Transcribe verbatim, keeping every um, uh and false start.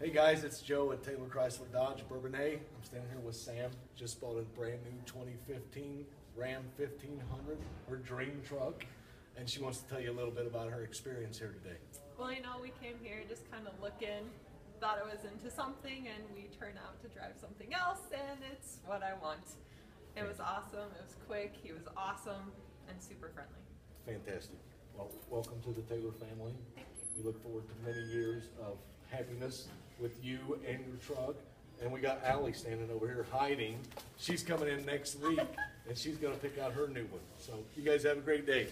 Hey guys, it's Joe at Taylor Chrysler Dodge Bourbonnais. I'm standing here with Sam. Just bought a brand new twenty fifteen Ram fifteen hundred, her dream truck, and she wants to tell you a little bit about her experience here today. Well, you know, we came here just kind of looking, thought I was into something, and we turned out to drive something else, and it's what I want. It was awesome, it was quick, he was awesome, and super friendly. Fantastic. Well, welcome to the Taylor family. Thank you. We look forward to many years of happiness with you and your truck. And we got Allie standing over here hiding. She's coming in next week and she's gonna pick out her new one. So you guys have a great day.